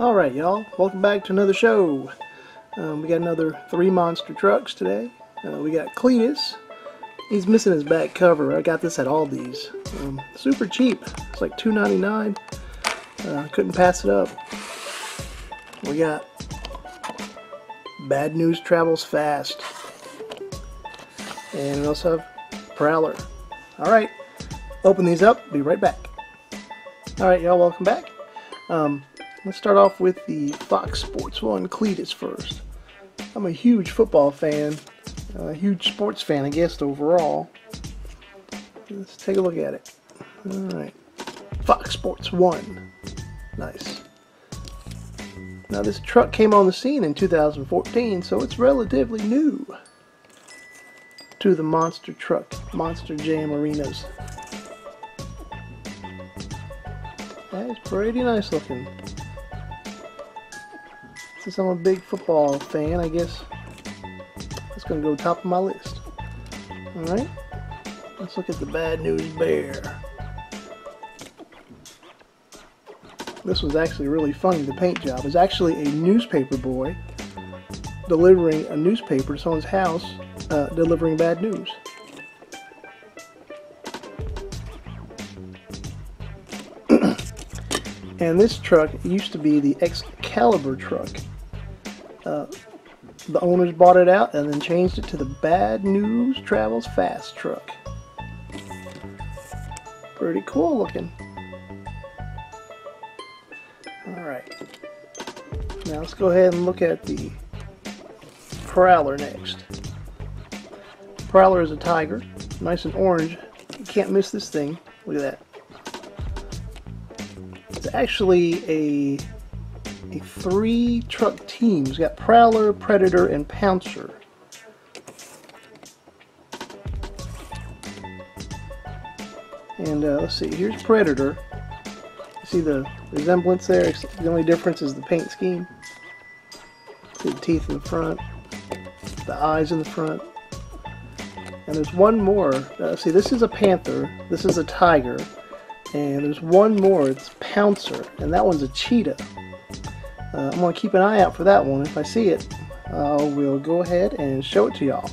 Alright y'all, welcome back to another show. We got another 3 monster trucks today. We got Cleatus. He's missing his back cover. I got this at Aldi's. Super cheap. It's like $2.99. Couldn't pass it up. We got Bad News Travels Fast. And we also have Prowler. Alright, open these up. Be right back. Alright y'all, welcome back. Let's start off with the Fox Sports 1 Cleatus first. I'm a huge football fan, a huge sports fan, I guess, overall. Let's take a look at it. Alright. Fox Sports 1. Nice. Now, this truck came on the scene in 2014, so it's relatively new to the monster truck, Monster Jam arenas. That is pretty nice looking. Since I'm a big football fan, I guess it's going to go top of my list. Alright, let's look at the Bad News Bear. This was actually really funny, the paint job. It's actually a newspaper boy delivering a newspaper to someone's house, delivering bad news. And this truck used to be the Excalibur truck. The owners bought it out and then changed it to the Bad News Travels Fast truck. Pretty cool looking. Alright. Now let's go ahead and look at the Prowler next. Prowler is a tiger. Nice and orange. You can't miss this thing. Look at that. It's actually a 3 truck team. It's got Prowler, Predator, and Pouncer. And let's see, here's Predator. You see the resemblance there? The only difference is the paint scheme. See the teeth in the front, the eyes in the front. And there's one more. See, this is a panther, this is a tiger. And there's one more, it's Pouncer, and that one's a cheetah. I'm going to keep an eye out for that one. If I see it, we'll go ahead and show it to y'all.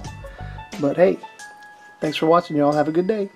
But hey, thanks for watching y'all. Have a good day.